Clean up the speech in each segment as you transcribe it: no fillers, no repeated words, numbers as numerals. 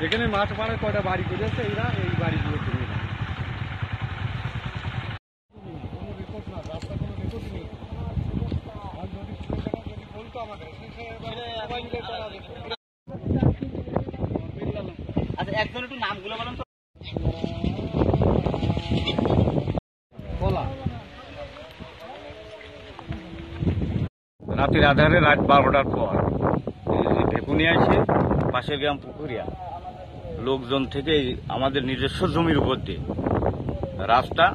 যেখানে মাছ মারে কয়টা বাড়ি করেছে এরা এই বাড়িগুলো করে আচ্ছা একজন একটু নামগুলো বলেন তো রাতের আধারে রাত 12টার পর ভেকুনিয়া এসে পাশে গ্রাম পুকুরিয়া লোকজন থেকে আমাদের নিজস্ব জমির উপর দিয়ে রাস্তা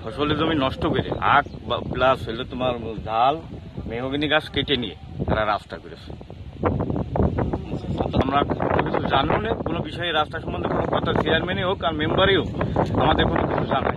ফসলের জমি নষ্ট করে আখ প্লাস হলে তোমার ঝাল মেহগনি গাছ কেটে নিয়ে তারা রাস্তা করেছে। আমরা কিছু জানবো না কোনো বিষয়ে রাস্তা সম্বন্ধে কোনো কথা চেয়ারম্যানই হোক আর মেম্বারই হোক আমাদের কোনো কিছু জানাই